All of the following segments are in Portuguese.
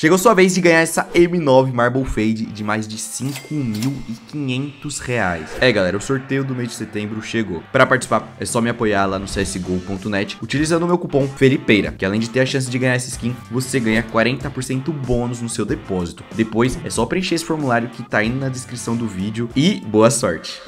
Chegou sua vez de ganhar essa M9 Marble Fade de mais de R$5.500. É, galera, o sorteio do mês de setembro chegou. Para participar, é só me apoiar lá no csgo.net, utilizando o meu cupom Felipeira, que além de ter a chance de ganhar essa skin, você ganha 40% bônus no seu depósito. Depois, é só preencher esse formulário que tá aí na descrição do vídeo e boa sorte!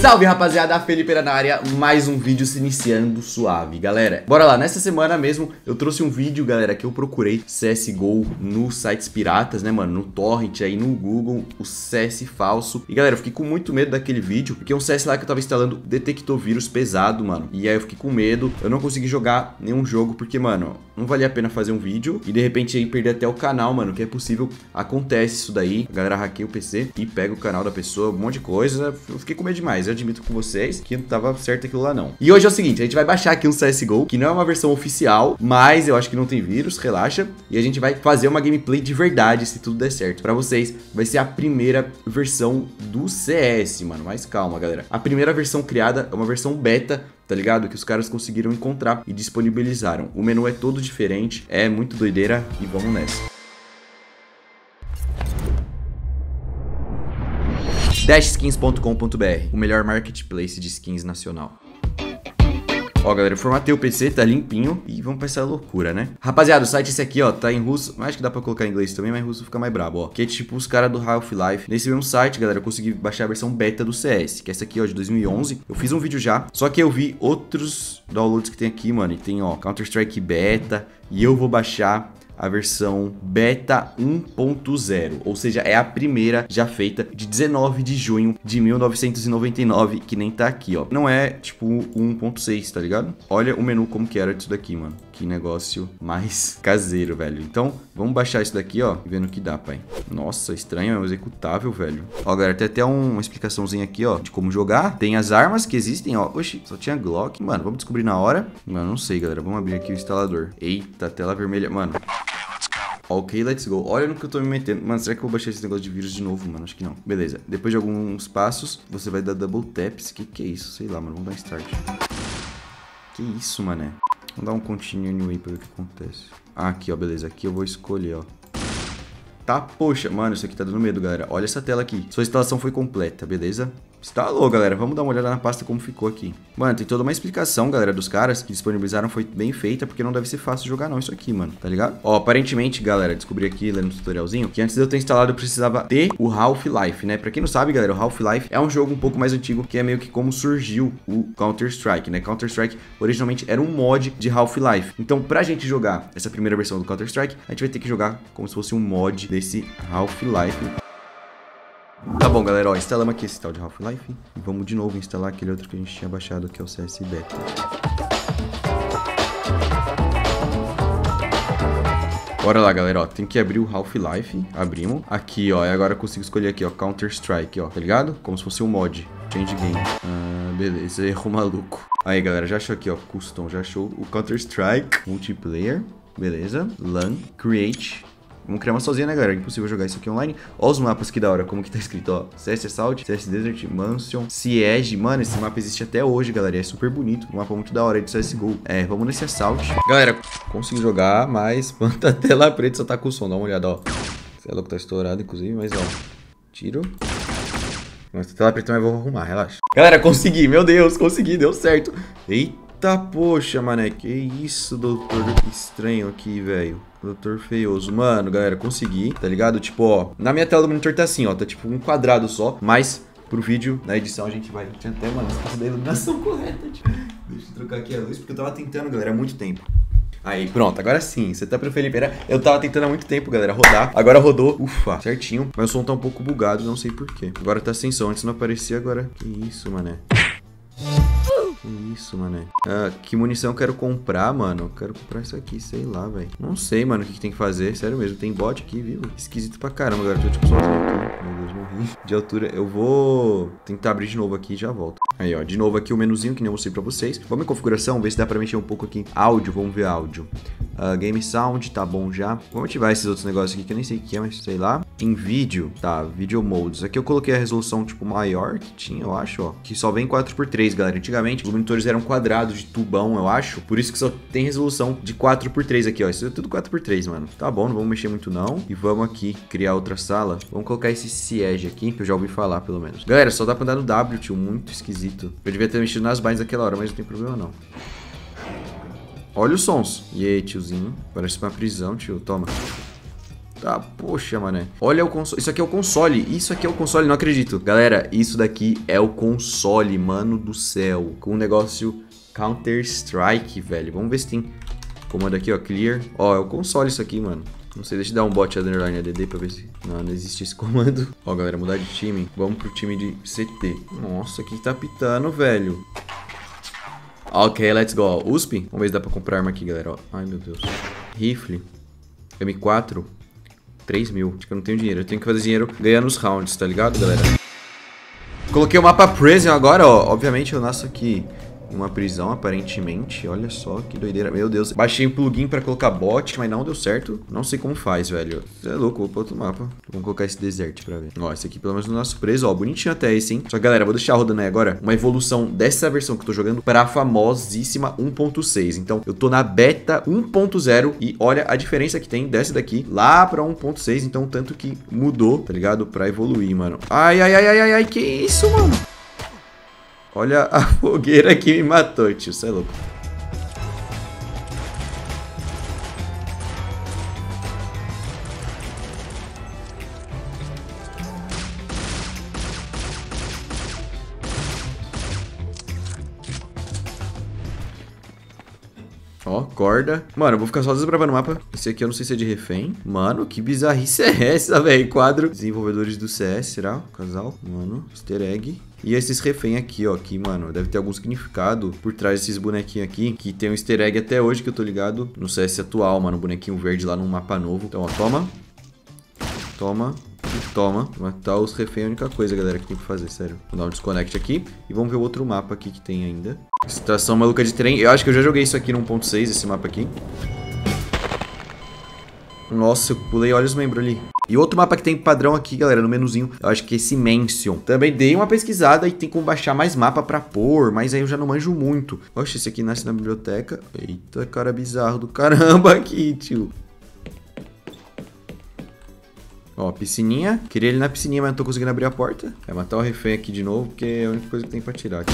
Salve, rapaziada, Felipeira na área, mais um vídeo se iniciando suave, galera. Bora lá, nessa semana mesmo eu trouxe um vídeo, galera, que eu procurei CSGO nos sites piratas, né, mano, no torrent, aí no Google, o CS falso. E, galera, eu fiquei com muito medo daquele vídeo, porque um CS lá que eu tava instalando detectou vírus pesado, mano. E aí eu fiquei com medo, eu não consegui jogar nenhum jogo, porque, mano, não valia a pena fazer um vídeo e, de repente, aí perder até o canal, mano, que é possível, acontece isso daí. A galera hackeia o PC e pega o canal da pessoa, um monte de coisa, eu fiquei com medo demais. Eu admito com vocês que não tava certo aquilo lá, não. E hoje é o seguinte, a gente vai baixar aqui um CSGO, que não é uma versão oficial, mas eu acho que não tem vírus, relaxa. E a gente vai fazer uma gameplay de verdade, se tudo der certo. Pra vocês, vai ser a primeira versão do CS, mano. Mas calma, galera. A primeira versão criada é uma versão beta, tá ligado? Que os caras conseguiram encontrar e disponibilizaram. O menu é todo diferente, é muito doideira e vamos nessa. Dashskins.com.br, o melhor marketplace de skins nacional. Ó, galera, eu formatei o PC, tá limpinho. E vamos pra essa loucura, né? Rapaziada, o site esse aqui, ó, tá em russo. Acho que dá pra colocar em inglês também, mas em russo fica mais brabo, ó. Que é tipo os caras do Half-Life. Nesse mesmo site, galera, eu consegui baixar a versão beta do CS, que é essa aqui, ó, de 2011. Eu fiz um vídeo já, só que eu vi outros downloads que tem aqui, mano. E tem, ó, Counter-Strike beta. E eu vou baixar a versão beta 1.0, ou seja, é a primeira já feita de 19 de junho de 1999, que nem tá aqui, ó. Não é, tipo, 1.6, tá ligado? Olha o menu como que era disso daqui, mano. Que negócio mais caseiro, velho. Então, vamos baixar isso daqui, ó, e vendo o que dá, pai. Nossa, estranho, é um executável, velho. Ó, galera, tem até uma explicaçãozinha aqui, ó, de como jogar. Tem as armas que existem, ó. Oxi, só tinha Glock. Mano, vamos descobrir na hora. Mano, não sei, galera. Vamos abrir aqui o instalador. Eita, tela vermelha. Mano... Ok, let's go. Olha no que eu tô me metendo. Mano, será que eu vou baixar esse negócio de vírus de novo, mano? Acho que não. Beleza. Depois de alguns passos, você vai dar double taps. Que é isso? Sei lá, mano. Vamos dar start. Que isso, mané? Vamos dar um continue anyway pra ver o que acontece. Ah, aqui, ó. Beleza. Aqui eu vou escolher, ó. Tá, poxa. Mano, isso aqui tá dando medo, galera. Olha essa tela aqui. Sua instalação foi completa, beleza? Instalou, galera. Vamos dar uma olhada na pasta como ficou aqui. Mano, tem toda uma explicação, galera, dos caras que disponibilizaram. Foi bem feita, porque não deve ser fácil jogar não isso aqui, mano. Tá ligado? Ó, aparentemente, galera, descobri aqui, lendo um tutorialzinho, que antes de eu ter instalado, eu precisava ter o Half-Life, né? Pra quem não sabe, galera, o Half-Life é um jogo um pouco mais antigo, que é meio que como surgiu o Counter-Strike, né? Counter-Strike, originalmente, era um mod de Half-Life. Então, pra gente jogar essa primeira versão do Counter-Strike, a gente vai ter que jogar como se fosse um mod desse Half-Life. Tá bom, galera, ó, instalamos aqui esse tal de Half-Life e vamos de novo instalar aquele outro que a gente tinha baixado, que é o CS Beta. Bora lá, galera, ó, tem que abrir o Half-Life, abrimos. Aqui, ó, e agora eu consigo escolher aqui, ó, Counter-Strike, ó, tá ligado? Como se fosse um mod, Change Game. Ah, beleza, erro maluco. Aí, galera, já achou aqui, ó, Custom, já achou o Counter-Strike Multiplayer, beleza, LAN, Create. Vamos criar uma sozinha, né, galera? É impossível jogar isso aqui online. Ó os mapas, que da hora, como que tá escrito, ó. CS Assault, CS Desert, Mansion, Siege. Mano, esse mapa existe até hoje, galera. É super bonito, um mapa muito da hora aí do CSGO. É, vamos nesse Assault. Galera, consegui jogar, mas a tela preta só tá com o som. Dá uma olhada, ó. Sei lá que tá estourado, inclusive, mas ó. Tiro. Nossa, a tela preta também vou arrumar, relaxa. Galera, consegui, meu Deus, consegui, deu certo. Eita, poxa, mané. Que isso, doutor, que estranho aqui, velho. Doutor feioso. Mano, galera, consegui, tá ligado? Tipo, ó, na minha tela do monitor tá assim, ó. Tá tipo um quadrado só, mas pro vídeo, na edição, a gente vai... Tinha até, mano, esqueci da iluminação correta, tipo. Deixa eu trocar aqui a luz, porque eu tava tentando, galera, há muito tempo. Aí, pronto, agora sim, você tá pro Felipeira. Eu tava tentando há muito tempo, galera, rodar. Agora rodou, ufa, certinho. Mas o som tá um pouco bugado, não sei porquê. Agora tá sem som, antes não aparecia, agora... Que isso, mané. Que isso, mané. Ah, que munição eu quero comprar, mano? Eu quero comprar isso aqui, sei lá, velho. Não sei, mano, o que tem que fazer. Sério mesmo, tem bot aqui, viu? Esquisito pra caramba, galera. Deixa eu, tipo, sozinho aqui. Meu Deus, morri de altura. Eu vou tentar abrir de novo aqui e já volto. Aí, ó, de novo aqui o menuzinho que nem eu mostrei pra vocês. Vamos em configuração, ver se dá pra mexer um pouco aqui. Áudio, vamos ver áudio. Game Sound, tá bom já. Vamos ativar esses outros negócios aqui que eu nem sei o que é, mas sei lá. Em vídeo, tá, video modes. Aqui eu coloquei a resolução, tipo, maior que tinha, eu acho, ó. Que só vem 4x3, galera. Antigamente, os monitores eram quadrados de tubão, eu acho. Por isso que só tem resolução de 4x3 aqui, ó. Isso é tudo 4x3, mano. Tá bom, não vamos mexer muito não. E vamos aqui criar outra sala. Vamos colocar esse siege aqui, que eu já ouvi falar, pelo menos. Galera, só dá pra andar no W, tio. Muito esquisito. Eu devia ter mexido nas binds naquela hora, mas não tem problema não. Olha os sons. E aí, tiozinho. Parece uma prisão, tio. Toma. Tá, poxa, mané. Olha o console. Isso aqui é o console. Isso aqui é o console. Não acredito. Galera, isso daqui é o console, mano do céu. Com um negócio Counter-Strike, velho. Vamos ver se tem comando aqui, ó. Clear. Ó, é o console isso aqui, mano. Não sei, deixa eu dar um bot underline ADD pra ver se... Não, não existe esse comando. Ó, galera, mudar de time. Vamos pro time de CT. Nossa, aqui tá pitando, velho. Ok, let's go. Ó, USP. Vamos ver se dá pra comprar arma aqui, galera. Ó. Ai, meu Deus. Rifle. M4. 3.000. Acho que eu não tenho dinheiro. Eu tenho que fazer dinheiro ganhando os rounds, tá ligado, galera? Coloquei o mapa prison agora, ó. Obviamente eu nasço aqui... Uma prisão, aparentemente. Olha só que doideira. Meu Deus. Baixei um plugin pra colocar bot, mas não deu certo. Não sei como faz, velho. Você é louco. Vou pra outro mapa. Vamos colocar esse deserto pra ver. Ó, esse aqui pelo menos não é surpresa. Ó, bonitinho até esse, hein? Só que, galera, vou deixar rodando aí agora uma evolução dessa versão que eu tô jogando pra famosíssima 1.6. Então, eu tô na beta 1.0 e olha a diferença que tem dessa daqui lá pra 1.6. Então, tanto que mudou, tá ligado? Pra evoluir, mano. Ai, ai, ai, ai, ai, ai. Que isso, mano? Olha a fogueira que me matou, tio. Você é louco. Ó, corda. Mano, eu vou ficar só desbravando o mapa. Esse aqui eu não sei se é de refém. Mano, que bizarrice é essa, velho? Quadro. Desenvolvedores do CS, será? Casal. Mano, easter egg. E esses refém aqui, ó, que, mano, deve ter algum significado por trás desses bonequinhos aqui, que tem um easter egg até hoje que eu tô ligado no CS atual, mano, um bonequinho verde lá num mapa novo. Então, ó, toma, toma e toma. Matar os refém é a única coisa, galera, que tem que fazer, sério. Vou dar um desconnect aqui e vamos ver o outro mapa aqui que tem ainda. Estação maluca de trem. Eu acho que eu já joguei isso aqui no 1.6, esse mapa aqui. Nossa, eu pulei, olha os membros ali. E outro mapa que tem padrão aqui, galera, no menuzinho, eu acho que é esse Mansion. Também dei uma pesquisada e tem como baixar mais mapa pra pôr, mas aí eu já não manjo muito. Oxe, esse aqui nasce na biblioteca. Eita, cara bizarro do caramba aqui, tio. Ó, piscininha. Queria ele na piscininha, mas não tô conseguindo abrir a porta. Vai matar o refém aqui de novo, porque é a única coisa que tem pra tirar aqui.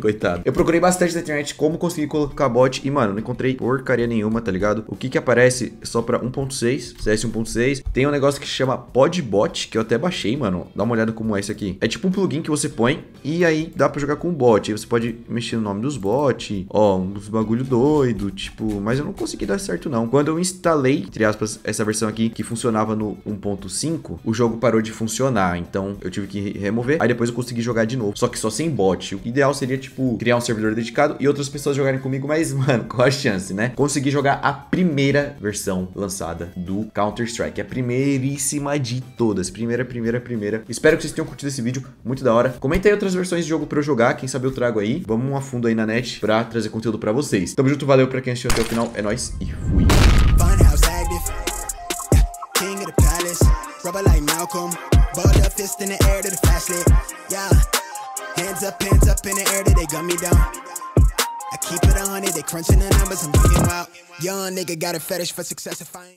Coitado. Eu procurei bastante na internet como conseguir colocar bot e, mano, não encontrei porcaria nenhuma, tá ligado? O que que aparece só pra 1.6, CS 1.6, tem um negócio que chama PodBot, que eu até baixei, mano. Dá uma olhada como é isso aqui. É tipo um plugin que você põe e aí dá pra jogar com bot. Aí você pode mexer no nome dos bots, ó, uns bagulho doido, tipo... Mas eu não consegui dar certo, não. Quando eu instalei, entre aspas, essa versão aqui, que funcionava no 1.5, o jogo parou de funcionar. Então, eu tive que remover. Aí depois eu consegui jogar de novo. Só que só sem bot. O ideal seria... Seria, tipo, criar um servidor dedicado e outras pessoas jogarem comigo, mas, mano, qual a chance, né? Consegui jogar a primeira versão lançada do Counter-Strike. A primeiríssima de todas. Primeira. Espero que vocês tenham curtido esse vídeo. Muito da hora. Comenta aí outras versões de jogo pra eu jogar. Quem sabe eu trago aí. Vamos a fundo aí na net pra trazer conteúdo pra vocês. Tamo junto, valeu pra quem assistiu até o final. É nóis e fui. Hands up in the air, that they gun me down. I keep it 100, they crunching the numbers, I'm looking wild. Young nigga got a fetish for success.